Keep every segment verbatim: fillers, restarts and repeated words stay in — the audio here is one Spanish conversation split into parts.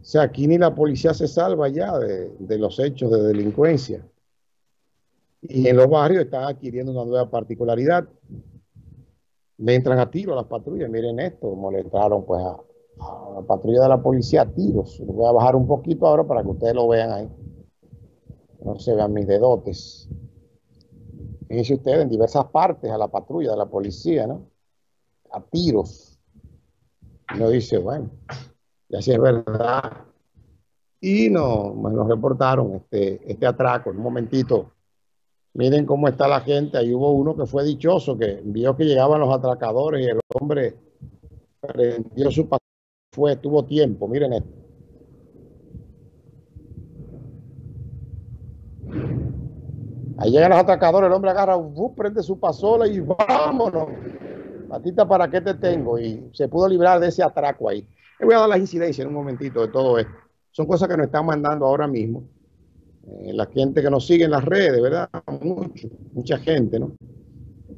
O sea, aquí ni la policía se salva ya de, de los hechos de delincuencia. Y en los barrios están adquiriendo una nueva particularidad. Le entran a tiro a las patrullas. Miren esto, molestaron pues a, a la patrulla de la policía a tiros. Lo voy a bajar un poquito ahora para que ustedes lo vean ahí. No se vean mis dedotes. Fíjense ustedes, en diversas partes a la patrulla de la policía, ¿no? A tiros. Uno dice, bueno, ya sí es verdad. Y no, nos reportaron este, este atraco. En un momentito, miren cómo está la gente. Ahí hubo uno que fue dichoso, que vio que llegaban los atracadores y el hombre prendió su pasaje. Fue, tuvo tiempo. Miren esto. Ahí llegan los atracadores, el hombre agarra, uh, prende su pasola y vámonos. Patita, ¿para qué te tengo? Y se pudo librar de ese atraco ahí. Les voy a dar las incidencias en un momentito de todo esto. Son cosas que nos están mandando ahora mismo. Eh, la gente que nos sigue en las redes, ¿verdad? Mucho, mucha gente, ¿no?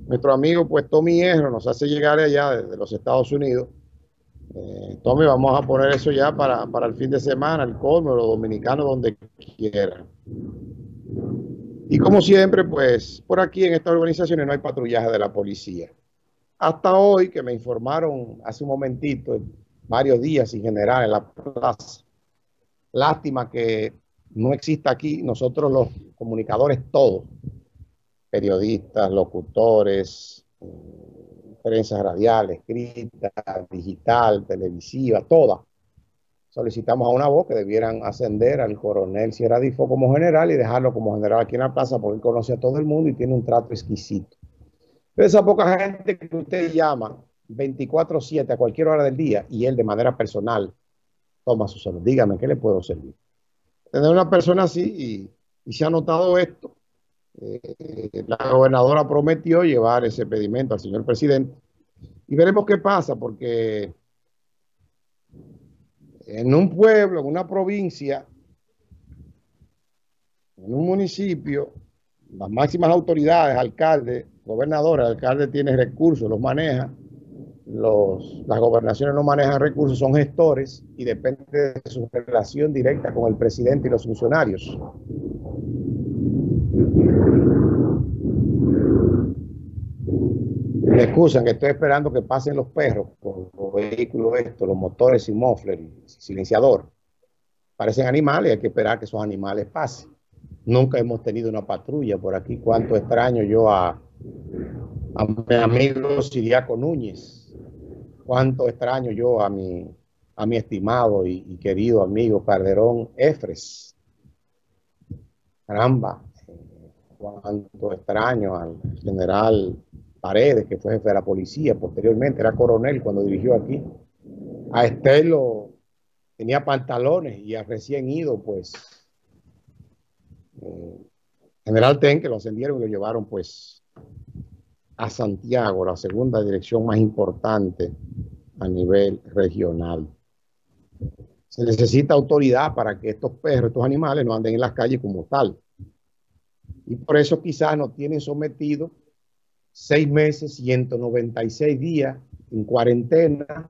Nuestro amigo, pues, Tommy Hierro nos hace llegar allá desde los Estados Unidos. Eh, Tommy, vamos a poner eso ya para, para el fin de semana, el colmo, los dominicanos, donde quiera. Y como siempre, pues, por aquí en estas urbanizaciones no hay patrullaje de la policía. Hasta hoy, que me informaron hace un momentito, varios días en general en la plaza. Lástima que no exista aquí. Nosotros los comunicadores todos, periodistas, locutores, prensas radiales, escrita, digital, televisiva, todas. Solicitamos a una voz que debieran ascender al coronel Sierra Difo como general y dejarlo como general aquí en la plaza, porque él conoce a todo el mundo y tiene un trato exquisito. Pero esa poca gente que usted llama veinticuatro siete a cualquier hora del día y él de manera personal toma su salud. Dígame, ¿qué le puedo servir? Tener una persona así y, y se ha notado esto. Eh, la gobernadora prometió llevar ese pedimento al señor presidente y veremos qué pasa, porque en un pueblo, en una provincia, en un municipio, las máximas autoridades, alcaldes, gobernadores, el alcalde tiene recursos, los maneja, los, las gobernaciones no manejan recursos, son gestores y depende de su relación directa con el presidente y los funcionarios. Me excusan que estoy esperando que pasen los perros con los vehículos estos, los motores sin muffler, silenciador. Parecen animales, hay que esperar que esos animales pasen. Nunca hemos tenido una patrulla por aquí. Cuánto extraño yo a, a mi amigo Ciriaco Núñez. Cuánto extraño yo a mi, a mi estimado y, y querido amigo Calderón Efres Caramba. Cuánto extraño al general Paredes, que fue jefe de la policía posteriormente, era coronel cuando dirigió aquí. A Estelo tenía pantalones y a recién ido, pues, eh, general Ten, que lo ascendieron y lo llevaron, pues, a Santiago, la segunda dirección más importante a nivel regional. Se necesita autoridad para que estos perros, estos animales, no anden en las calles como tal. Y por eso quizás nos tienen sometidos seis meses, ciento noventa y seis días en cuarentena,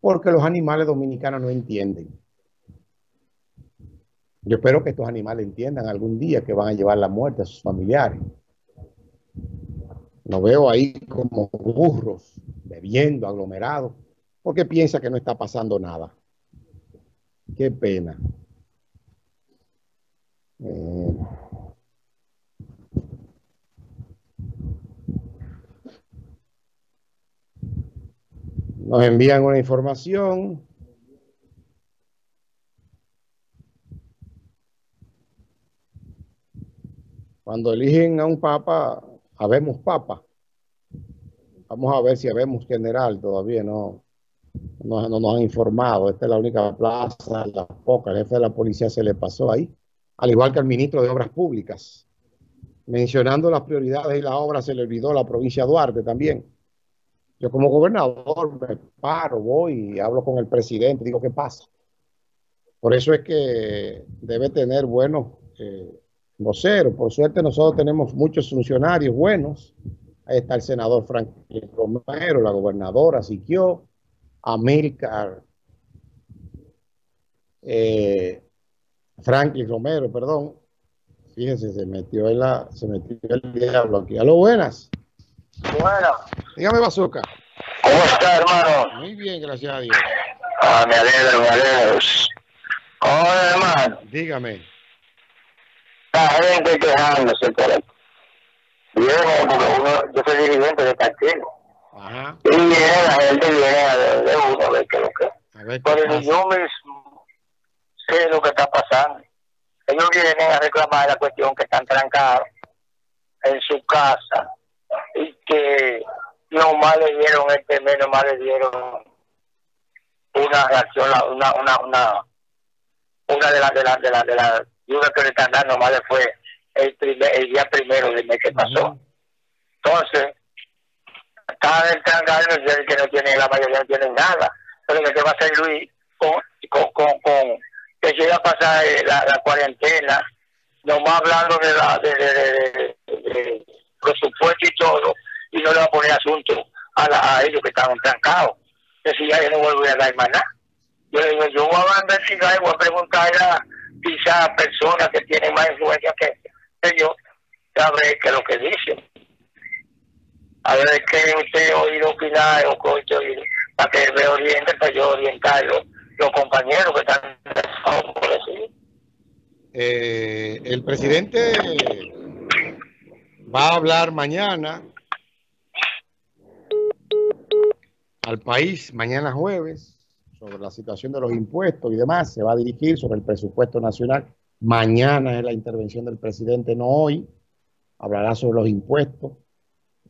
porque los animales dominicanos no entienden. Yo espero que estos animales entiendan algún día que van a llevar la muerte a sus familiares. Los veo ahí como burros, bebiendo, aglomerados, porque piensa que no está pasando nada. Qué pena. Eh... Nos envían una información. Cuando eligen a un papa, habemos papa. Vamos a ver si habemos general, todavía no, no, no nos han informado. Esta es la única plaza, la poca. El jefe de la policía se le pasó ahí, al igual que al ministro de Obras Públicas. Mencionando las prioridades y las obras, se le olvidó la provincia de Duarte también. Yo como gobernador me paro, voy y hablo con el presidente, digo qué pasa. Por eso es que debe tener buenos eh, voceros. Por suerte nosotros tenemos muchos funcionarios buenos. Ahí está el senador Franklin Romero, la gobernadora Siquio, Amílcar, eh, Franklin Romero, perdón. Fíjense, se metió, en la, se metió el diablo aquí. Aló, buenas. Buenas. Dígame, Bazooka. ¿Cómo está, hermano? Muy bien, gracias a Dios. Ah, me alegro, me alegro. Hola, hermano. Dígame. La gente quejándose, pero yo, uno, yo soy dirigente de partido. Ajá. Y viene la gente, viene de, de uno, a ver qué es lo que es. Pero yo mismo sé lo que está pasando. Ellos vienen a reclamar la cuestión que están trancados en su casa y que nomás le dieron este mes, nomás le dieron una reacción, una, una, una, una de las de las de las de las ayudas que le están dando, nomás le fue el primer, el día primero del mes que pasó. Entonces, están en trancados y que no tienen, la mayoría no tienen nada. Pero lo que va a hacer Luis con, con, con, con que llega a pasar la, la cuarentena, nomás hablando de, la, de, de, de, de, de presupuesto y todo, y no le va a poner asunto a, la, a ellos que estaban trancados. Decía, ya yo no vuelvo a dar más nada. Yo le digo, yo voy a investigar y voy a preguntar a quizás personas que tienen más influencia que ellos, a ver qué es lo que dicen. A ver qué usted ha oído opinar o coche, para que me oriente, para yo orientarlo. Los compañeros que están por eso. Eh, el presidente va a hablar mañana al país, mañana jueves, sobre la situación de los impuestos y demás. Se va a dirigir sobre el presupuesto nacional. Mañana es la intervención del presidente, no hoy. Hablará sobre los impuestos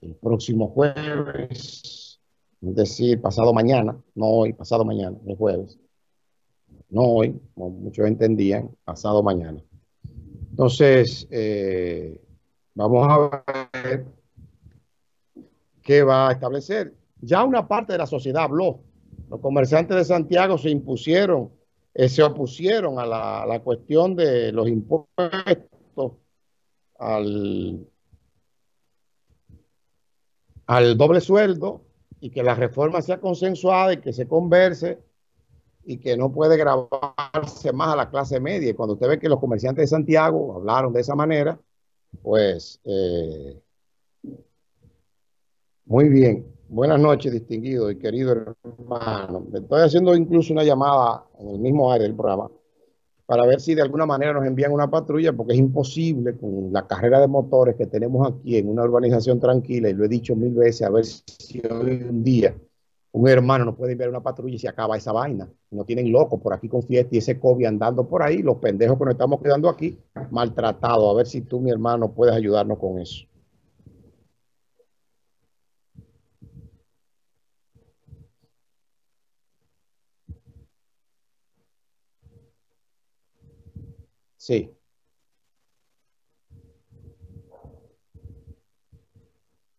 el próximo jueves, es decir, pasado mañana, no hoy, pasado mañana, el jueves. No hoy, como muchos entendían, pasado mañana. Entonces, eh, vamos a ver qué va a establecer. Ya una parte de la sociedad habló. Los comerciantes de Santiago se impusieron, eh, se opusieron a la, a la cuestión de los impuestos, al, al doble sueldo, y que la reforma sea consensuada y que se converse, y que no puede grabarse más a la clase media. Y cuando usted ve que los comerciantes de Santiago hablaron de esa manera, pues, eh, muy bien. Buenas noches, distinguido y querido hermano. Le estoy haciendo incluso una llamada en el mismo área del programa para ver si de alguna manera nos envían una patrulla, porque es imposible con la carrera de motores que tenemos aquí en una urbanización tranquila, y lo he dicho mil veces, a ver si hoy un día un hermano no puede enviar una patrulla y se acaba esa vaina. No tienen locos por aquí con fiesta y ese COVID andando por ahí. Los pendejos que nos estamos quedando aquí maltratados. A ver si tú, mi hermano, puedes ayudarnos con eso. Sí.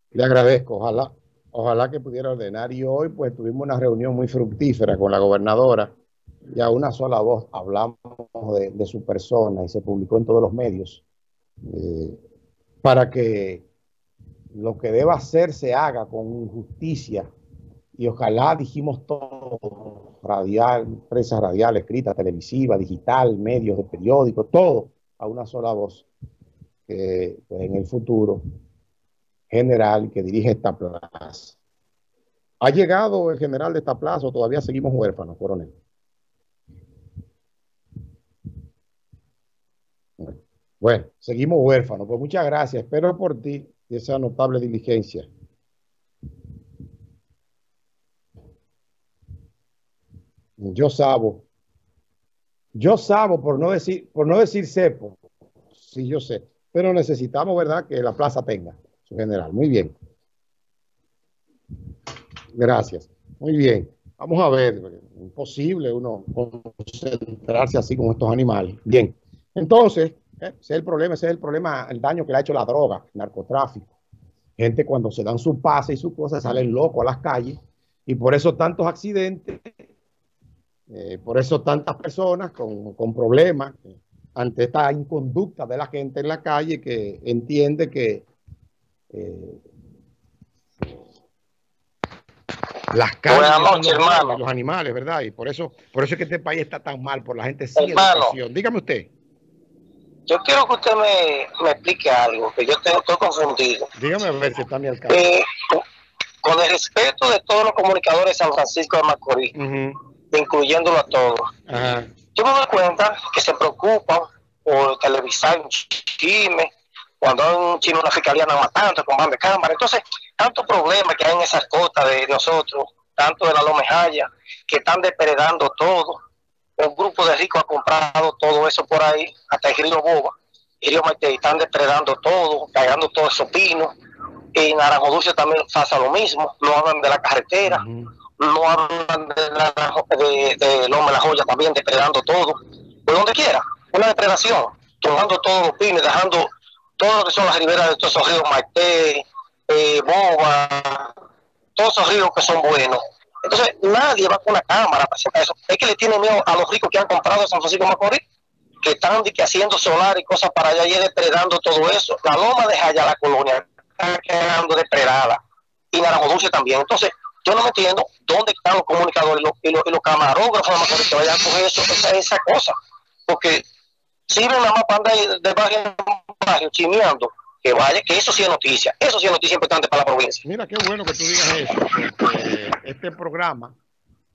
Le agradezco, ojalá. Ojalá que pudiera ordenar, y hoy pues tuvimos una reunión muy fructífera con la gobernadora y a una sola voz hablamos de, de su persona y se publicó en todos los medios eh, para que lo que deba hacer se haga con justicia, y ojalá, dijimos todo, radial, prensa radial, escrita, televisiva, digital, medios de periódico, todo a una sola voz, eh, pues, en el futuro general que dirige esta plaza. ¿Ha llegado el general de esta plaza o todavía seguimos huérfanos, coronel? Bueno, seguimos huérfanos. Pues muchas gracias. Espero por ti y esa notable diligencia. Yo sabo. Yo sabo, por no decir, por no decir cepo. Sí, yo sé. Pero necesitamos, ¿verdad?, que la plaza tenga general. Muy bien. Gracias. Muy bien. Vamos a ver. Imposible uno concentrarse así con estos animales. Bien. Entonces, ¿eh? ese es el problema, ese es el problema, el daño que le ha hecho la droga, el narcotráfico. Gente cuando se dan su pase y sus cosas salen locos a las calles, y por eso tantos accidentes, eh, por eso tantas personas con, con problemas eh, ante esta inconducta de la gente en la calle que entiende que Eh, las casas, los, los animales, ¿verdad? Y por eso, por eso es que este país está tan mal, por la gente sin educación. Dígame usted. Yo quiero que usted me, me explique algo, que yo tengo, estoy confundido. Dígame a ver si está mi alcance. Eh, con el respeto de todos los comunicadores de San Francisco de Macorís, uh-huh, incluyéndolo a todos, ajá, yo me doy cuenta que se preocupan por televisar un chisme, cuando hay un chino, una fiscalía nada más tanto, con más de cámara. Entonces, tanto problema que hay en esas costas de nosotros, tanto de la Lomejaya, que están depredando todo. Un grupo de ricos ha comprado todo eso por ahí, hasta el Río Boba, y Río Matei, están depredando todo, cagando todos esos pinos. En Naranjo Dulce también pasa lo mismo, no hablan de la carretera, uh-huh, no hablan de, la, de, de Loma de la Joya también, depredando todo, por donde quiera, una depredación, tomando todos los pinos, dejando todo lo que son las riberas de todos esos ríos, Matei, eh, Boba, todos esos ríos que son buenos. Entonces, nadie va con una cámara para hacer eso. Es que le tiene miedo a los ricos que han comprado San Francisco de Macorís, que están que haciendo solar y cosas para allá y depredando todo eso. La Loma de Jaya, la colonia, está quedando depredada. Y Naranjo Dulce también. Entonces, yo no me entiendo dónde están los comunicadores y los, y los, y los camarógrafos de Macorís que vayan a coger eso, esa, esa cosa. Porque sirven la mapa de, de barrio en barrio, chimeando. Que vaya, que eso sí es noticia, eso sí es noticia importante para la provincia. Mira, qué bueno que tú digas eso, porque este programa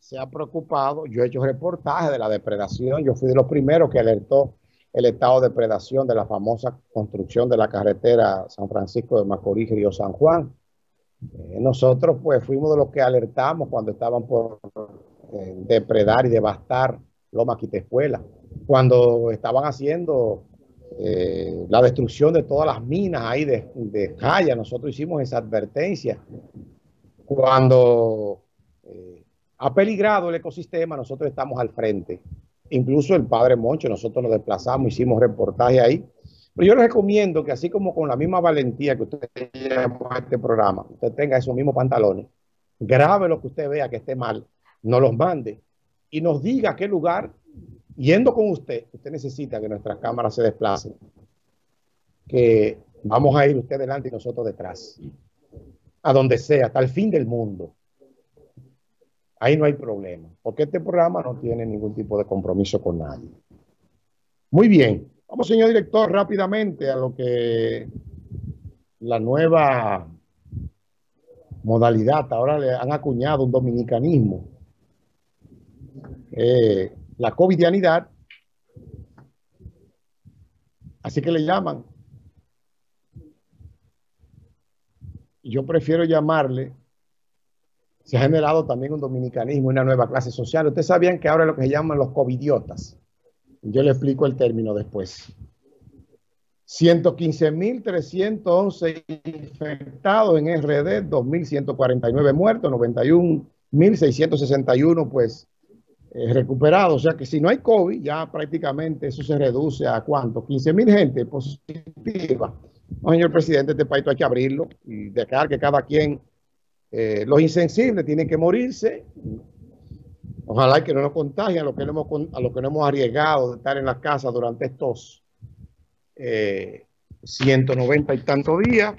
se ha preocupado. Yo he hecho reportajes de la depredación, yo fui de los primeros que alertó el estado de depredación de la famosa construcción de la carretera San Francisco de Macorís, Río San Juan. Eh, nosotros pues fuimos de los que alertamos cuando estaban por eh, depredar y devastar Lomaquitecuela, cuando estaban haciendo... Eh, la destrucción de todas las minas ahí de, de Jaya. Nosotros hicimos esa advertencia. Cuando eh, ha peligrado el ecosistema, nosotros estamos al frente. Incluso el padre Moncho, nosotros nos desplazamos, hicimos reportaje ahí. Pero yo les recomiendo que así como con la misma valentía que usted lleva a este programa, usted tenga esos mismos pantalones, grabe lo que usted vea que esté mal, nos los mande y nos diga qué lugar. Yendo con usted, usted necesita que nuestras cámaras se desplacen, que vamos a ir usted delante y nosotros detrás, a donde sea, hasta el fin del mundo. Ahí no hay problema, porque este programa no tiene ningún tipo de compromiso con nadie. Muy bien, vamos, señor director, rápidamente a lo que la nueva modalidad, ahora le han acuñado un dominicanismo, eh, la covidianidad, así que le llaman. Yo prefiero llamarle, se ha generado también un dominicanismo, una nueva clase social. Ustedes sabían que ahora es lo que se llaman los covidiotas. Yo le explico el término después. ciento quince mil trescientos once infectados en R D, dos mil ciento cuarenta y nueve muertos, noventa y un mil seiscientos sesenta y uno pues Eh, recuperado, o sea que si no hay COVID, ya prácticamente eso se reduce a ¿cuánto? quince mil gente positiva. No, señor presidente, este país hay que abrirlo y dejar que cada quien, eh, los insensibles tienen que morirse. Ojalá que no nos contagien a los que no hemos, a los que no hemos arriesgado de estar en las casas durante estos eh, ciento noventa y tantos días.